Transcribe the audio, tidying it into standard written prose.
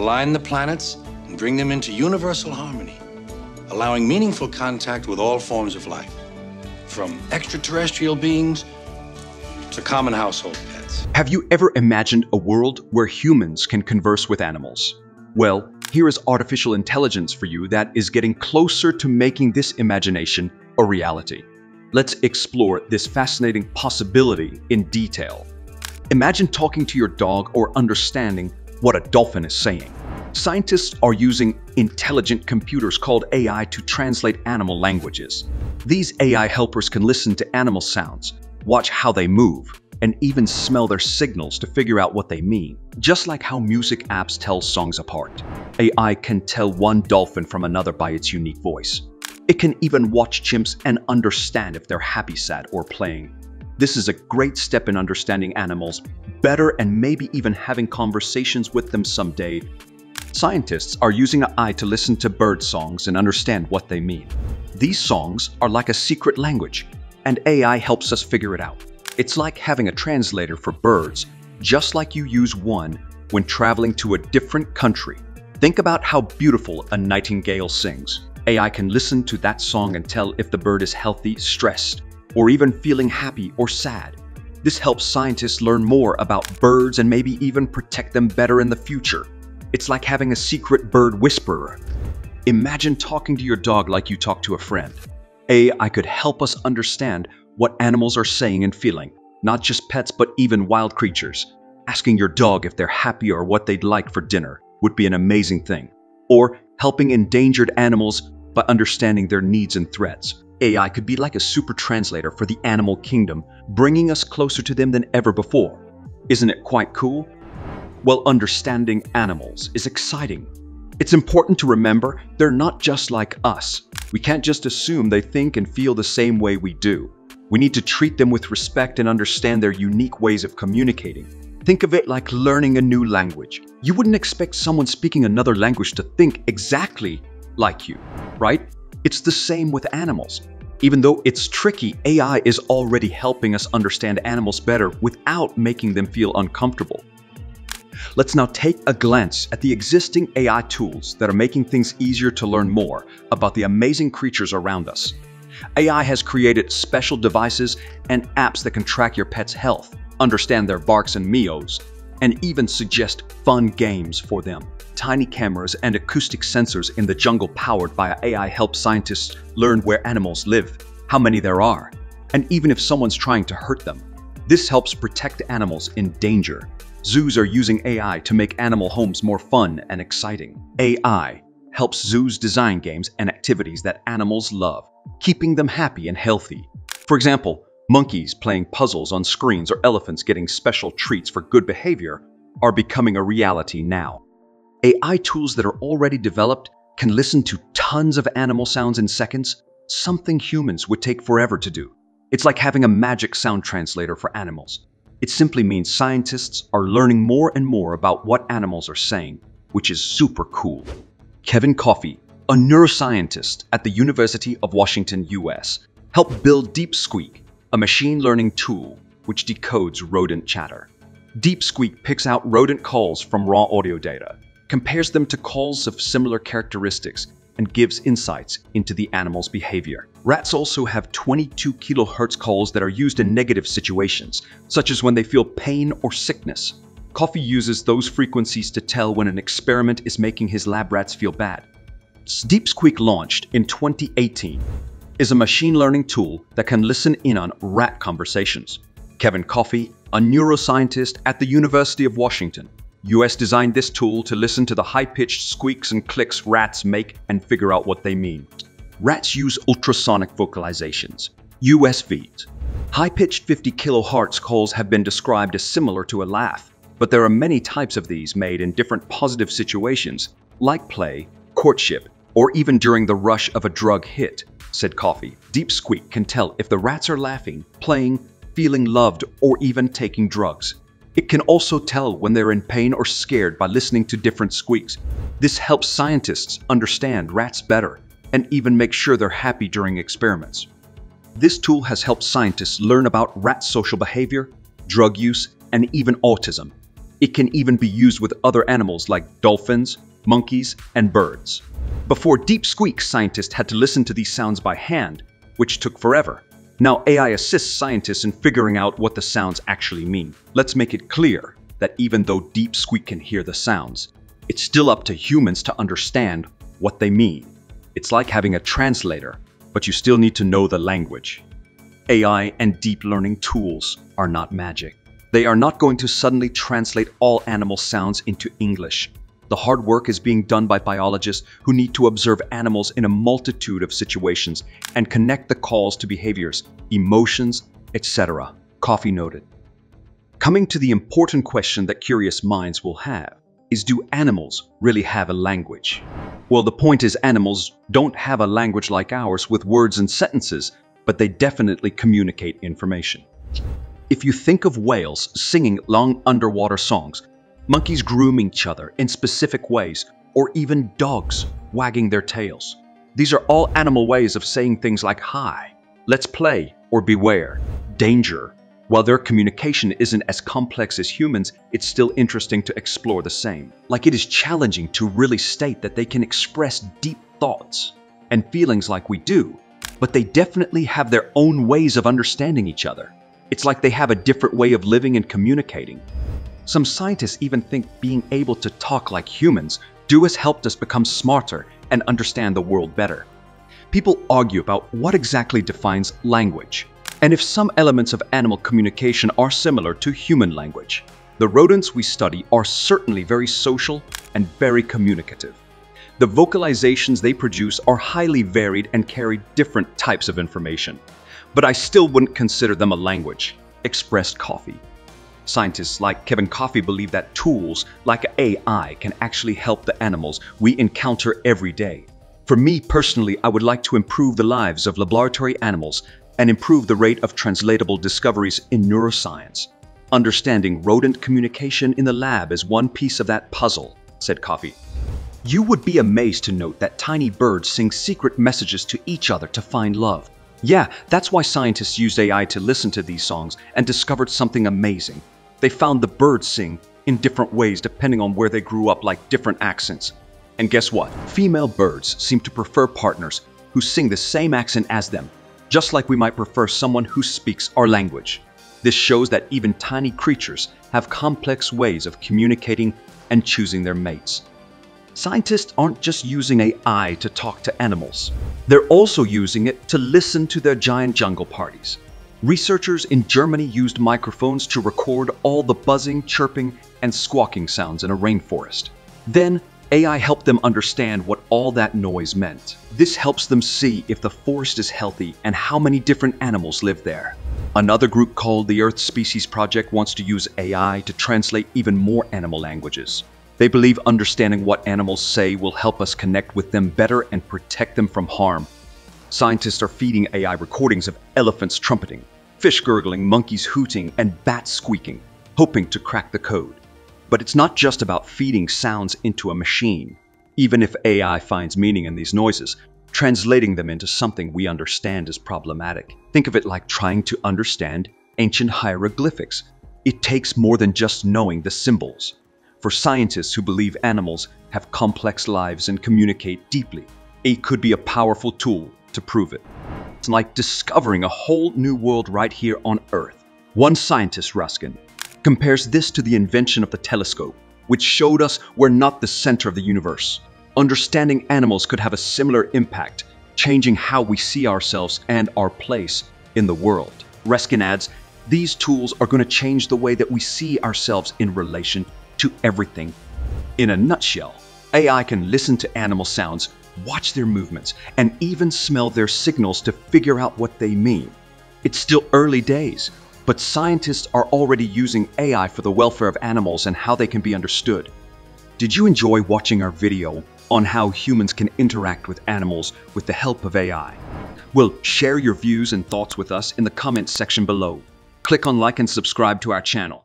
align the planets and bring them into universal harmony, allowing meaningful contact with all forms of life, from extraterrestrial beings to common household pets. Have you ever imagined a world where humans can converse with animals? Well, here is artificial intelligence for you that is getting closer to making this imagination a reality. Let's explore this fascinating possibility in detail. Imagine talking to your dog or understanding what a dolphin is saying. Scientists are using intelligent computers called AI to translate animal languages. These AI helpers can listen to animal sounds, watch how they move, and even smell their signals to figure out what they mean. Just like how music apps tell songs apart, AI can tell one dolphin from another by its unique voice. It can even watch chimps and understand if they're happy, sad, or playing. This is a great step in understanding animals better and maybe even having conversations with them someday. Scientists are using AI to listen to bird songs and understand what they mean. These songs are like a secret language, and AI helps us figure it out. It's like having a translator for birds, just like you use one when traveling to a different country. Think about how beautiful a nightingale sings. AI can listen to that song and tell if the bird is healthy, stressed, or even feeling happy or sad. This helps scientists learn more about birds and maybe even protect them better in the future. It's like having a secret bird whisperer. Imagine talking to your dog like you talk to a friend. AI could help us understand what animals are saying and feeling, not just pets, but even wild creatures. Asking your dog if they're happy or what they'd like for dinner would be an amazing thing. Or helping endangered animals by understanding their needs and threats. AI could be like a super translator for the animal kingdom, bringing us closer to them than ever before. Isn't it quite cool? Well, understanding animals is exciting. It's important to remember they're not just like us. We can't just assume they think and feel the same way we do. We need to treat them with respect and understand their unique ways of communicating. Think of it like learning a new language. You wouldn't expect someone speaking another language to think exactly like you, right? It's the same with animals. Even though it's tricky, AI is already helping us understand animals better without making them feel uncomfortable. Let's now take a glance at the existing AI tools that are making things easier to learn more about the amazing creatures around us. AI has created special devices and apps that can track your pet's health, understand their barks and meows, and even suggest fun games for them. Tiny cameras and acoustic sensors in the jungle powered by AI help scientists learn where animals live, how many there are, and even if someone's trying to hurt them. This helps protect animals in danger. Zoos are using AI to make animal homes more fun and exciting. AI helps zoos design games and activities that animals love, keeping them happy and healthy. For example, monkeys playing puzzles on screens or elephants getting special treats for good behavior are becoming a reality now. AI tools that are already developed can listen to tons of animal sounds in seconds, something humans would take forever to do. It's like having a magic sound translator for animals. It simply means scientists are learning more and more about what animals are saying, which is super cool. Kevin Coffey, a neuroscientist at the University of Washington, US, helped build DeepSqueak, a machine learning tool which decodes rodent chatter. DeepSqueak picks out rodent calls from raw audio data, compares them to calls of similar characteristics, and gives insights into the animal's behavior. Rats also have 22 kilohertz calls that are used in negative situations, such as when they feel pain or sickness. Coffey uses those frequencies to tell when an experiment is making his lab rats feel bad. DeepSqueak, launched in 2018, is a machine learning tool that can listen in on rat conversations. Kevin Coffey, a neuroscientist at the University of Washington, US, designed this tool to listen to the high-pitched squeaks and clicks rats make and figure out what they mean. Rats use ultrasonic vocalizations, USVs. High-pitched 50 kilohertz calls have been described as similar to a laugh, but there are many types of these made in different positive situations, like play, courtship, or even during the rush of a drug hit, said Coffey. DeepSqueak can tell if the rats are laughing, playing, feeling loved, or even taking drugs. It can also tell when they're in pain or scared by listening to different squeaks. This helps scientists understand rats better and even make sure they're happy during experiments. This tool has helped scientists learn about rat social behavior, drug use, and even autism. It can even be used with other animals like dolphins, monkeys, and birds. Before DeepSqueak, scientists had to listen to these sounds by hand, which took forever. Now AI assists scientists in figuring out what the sounds actually mean. Let's make it clear that even though DeepSqueak can hear the sounds, it's still up to humans to understand what they mean. It's like having a translator, but you still need to know the language. AI and deep learning tools are not magic. They are not going to suddenly translate all animal sounds into English. The hard work is being done by biologists who need to observe animals in a multitude of situations and connect the calls to behaviors, emotions, etc. Coffey noted. Coming to the important question that curious minds will have is, do animals really have a language? Well, the point is animals don't have a language like ours with words and sentences, but they definitely communicate information. If you think of whales singing long underwater songs, monkeys grooming each other in specific ways, or even dogs wagging their tails. These are all animal ways of saying things like hi, let's play, or beware, danger. While their communication isn't as complex as humans, it's still interesting to explore the same. Like, it is challenging to really state that they can express deep thoughts and feelings like we do, but they definitely have their own ways of understanding each other. It's like they have a different way of living and communicating. Some scientists even think being able to talk like humans has helped us become smarter and understand the world better. People argue about what exactly defines language, and if some elements of animal communication are similar to human language. The rodents we study are certainly very social and very communicative. The vocalizations they produce are highly varied and carry different types of information. But I still wouldn't consider them a language, expressed Coffey. Scientists like Kevin Coffey believe that tools like AI can actually help the animals we encounter every day. For me personally, I would like to improve the lives of laboratory animals and improve the rate of translatable discoveries in neuroscience. Understanding rodent communication in the lab is one piece of that puzzle, said Coffey. You would be amazed to note that tiny birds sing secret messages to each other to find love. Yeah, that's why scientists used AI to listen to these songs and discovered something amazing. They found the birds sing in different ways depending on where they grew up, like different accents. And guess what? Female birds seem to prefer partners who sing the same accent as them, just like we might prefer someone who speaks our language. This shows that even tiny creatures have complex ways of communicating and choosing their mates. Scientists aren't just using AI to talk to animals. They're also using it to listen to their giant jungle parties. Researchers in Germany used microphones to record all the buzzing, chirping, and squawking sounds in a rainforest. Then, AI helped them understand what all that noise meant. This helps them see if the forest is healthy and how many different animals live there. Another group called the Earth Species Project wants to use AI to translate even more animal languages. They believe understanding what animals say will help us connect with them better and protect them from harm. Scientists are feeding AI recordings of elephants trumpeting, fish gurgling, monkeys hooting, and bats squeaking, hoping to crack the code. But it's not just about feeding sounds into a machine. Even if AI finds meaning in these noises, translating them into something we understand is problematic. Think of it like trying to understand ancient hieroglyphics. It takes more than just knowing the symbols. For scientists who believe animals have complex lives and communicate deeply, it could be a powerful tool to prove it. It's like discovering a whole new world right here on Earth. One scientist, Ruskin, compares this to the invention of the telescope, which showed us we're not the center of the universe. Understanding animals could have a similar impact, changing how we see ourselves and our place in the world. Ruskin adds, these tools are going to change the way that we see ourselves in relation to everything. In a nutshell, AI can listen to animal sounds, watch their movements, and even smell their signals to figure out what they mean. It's still early days, but scientists are already using AI for the welfare of animals and how they can be understood. Did you enjoy watching our video on how humans can interact with animals with the help of AI? Well, share your views and thoughts with us in the comments section below. Click on like and subscribe to our channel.